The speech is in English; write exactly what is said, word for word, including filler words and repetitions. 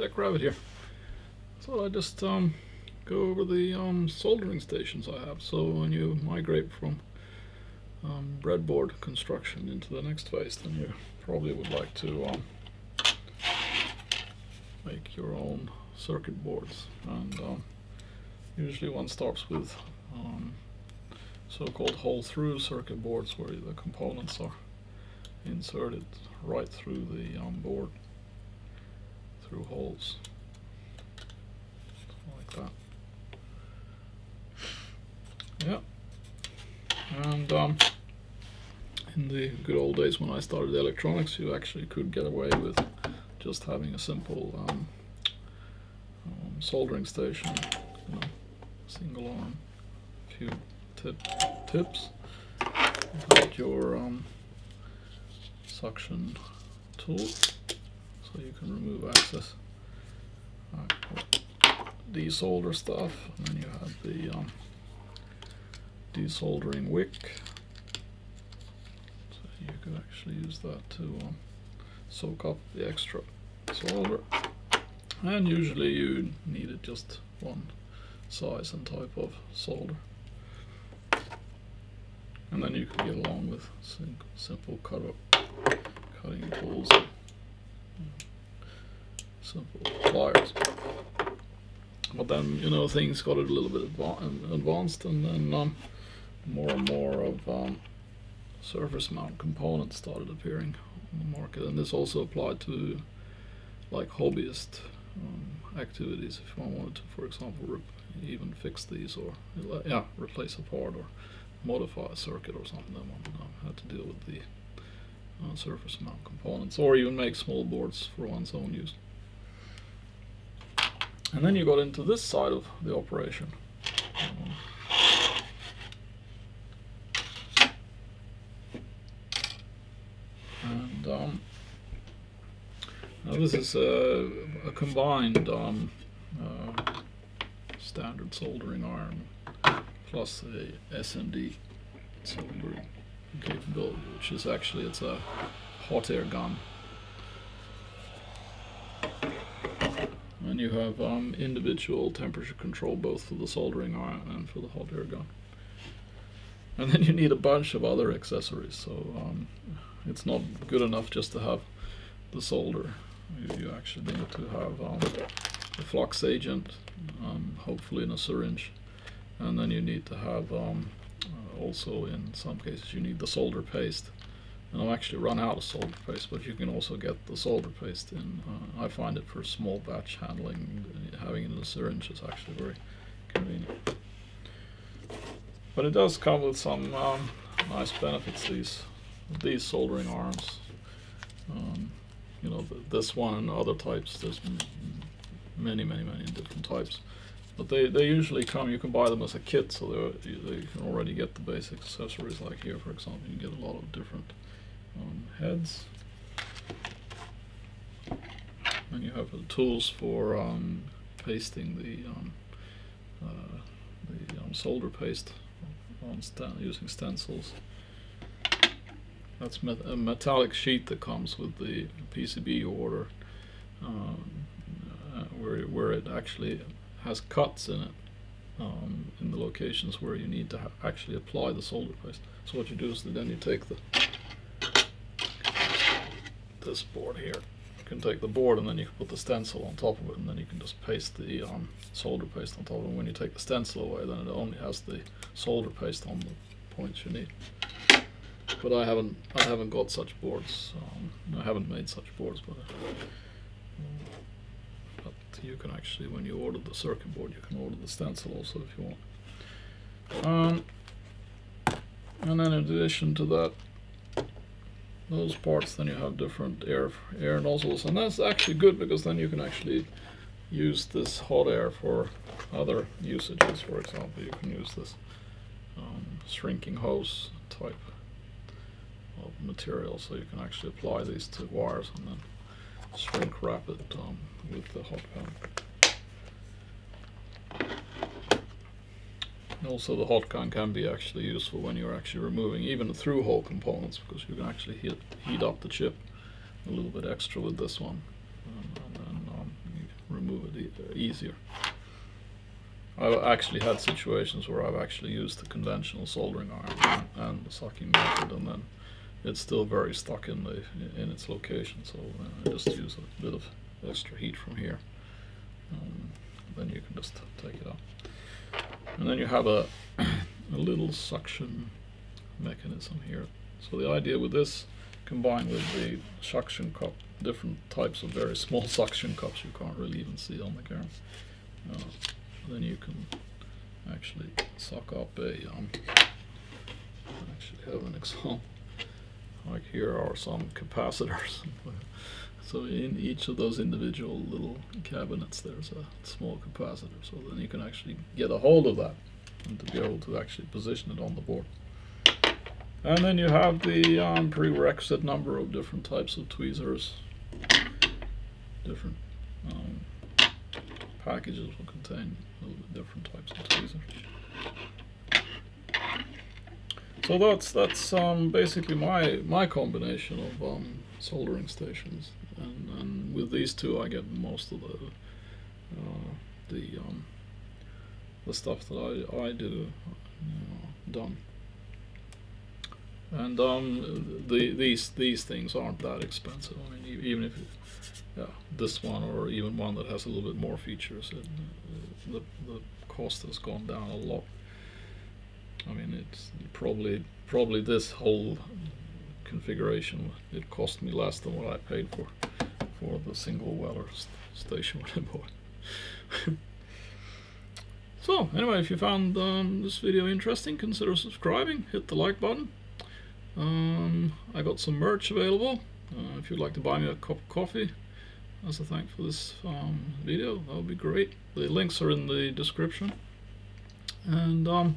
tech rabbit here. So I just um, go over the um, soldering stations I have. So when you migrate from um, breadboard construction into the next phase, then you probably would like to um, make your own circuit boards. And um, usually one starts with um, so-called hole-through circuit boards, where the components are inserted right through the um, board, through holes, something like that. Yeah, and um, in the good old days when I started electronics, you actually could get away with just having a simple um, um, soldering station, you know, single arm, few tip, tips, without your um, suction tool, so you can remove access, desolder stuff, and then you have the um, desoldering wick, so you could actually use that to um, soak up the extra solder. And usually you needed just one size and type of solder, and then you can get along with simple cut up cutting tools, simple pliers. But then, you know, things got a little bit adva advanced, and then um, more and more of um, surface mount components started appearing on the market. And this also applied to like hobbyist um, activities. If one wanted to, for example, rep even fix these, or yeah, replace a part or modify a circuit or something, then one um, had to deal with the Uh, surface mount components, or even make small boards for one's own use. And then you got into this side of the operation. Um, and um, now this is a, a combined um, uh, standard soldering iron plus a S M D soldering capability, which is actually, it's a hot air gun. And you have um, individual temperature control both for the soldering iron and for the hot air gun. And then you need a bunch of other accessories, so um, it's not good enough just to have the solder. You, you actually need to have um, a flux agent, um, hopefully in a syringe, and then you need to have um, also, in some cases, you need the solder paste. And I've actually run out of solder paste, but you can also get the solder paste in. Uh, I find it for small batch handling, having it in a syringe is actually very convenient. But it does come with some um, nice benefits, these these soldering arms. Um, you know, this one and other types. There's many, many, many different types. But they, they usually come, you can buy them as a kit, so they, they can already get the basic accessories. Like here, for example, you can get a lot of different um, heads. And you have the tools for um, pasting the, um, uh, the um, solder paste on sten using stencils. That's met a metallic sheet that comes with the P C B order, um, uh, where, where it actually has cuts in it, um, in the locations where you need to ha actually apply the solder paste. So what you do is that then you take the this board here. You can take the board, and then you can put the stencil on top of it, and then you can just paste the um, solder paste on top of it. And when you take the stencil away, then it only has the solder paste on the points you need. But I haven't, I haven't got such boards. Um, I haven't made such boards, but. Uh, You can actually, when you order the circuit board, you can order the stencil also if you want. Um, and then in addition to that, those parts, then you have different air air nozzles, and that's actually good because then you can actually use this hot air for other usages. For example, you can use this um, shrinking hose type of material, so you can actually apply these to wires and then shrink wrap it um, with the hot gun. And also the hot gun can be actually useful when you're actually removing even through-hole components, because you can actually heat, heat up the chip a little bit extra with this one, and, and then um, you move it easier. I've actually had situations where I've actually used the conventional soldering iron and the sucking method, and then it's still very stuck in the in its location. So I just use a bit of extra heat from here, um, then you can just take it up. And then you have a, a little suction mechanism here. So the idea with this, combined with the suction cup, different types of very small suction cups you can't really even see on the camera, uh, then you can actually suck up a, um, I actually have an example, like here are some capacitors. So in each of those individual little cabinets there's a small capacitor, so then you can actually get a hold of that and to be able to actually position it on the board. And then you have the um, prerequisite number of different types of tweezers. Different um, packages will contain a little bit different types of tweezers. So that's that's um, basically my my combination of um, soldering stations, and, and with these two I get most of the uh, the um, the stuff that I I do you know, done. And um, the, these these things aren't that expensive. I mean, even if it, yeah, this one or even one that has a little bit more features, it, the the cost has gone down a lot. I mean, it's probably probably this whole configuration, it cost me less than what I paid for for the single Weller st station when I bought it. So anyway, if you found um, this video interesting, consider subscribing. Hit the like button. Um, I got some merch available. Uh, if you'd like to buy me a cup of coffee as a thank for this um, video, that would be great. The links are in the description, and um,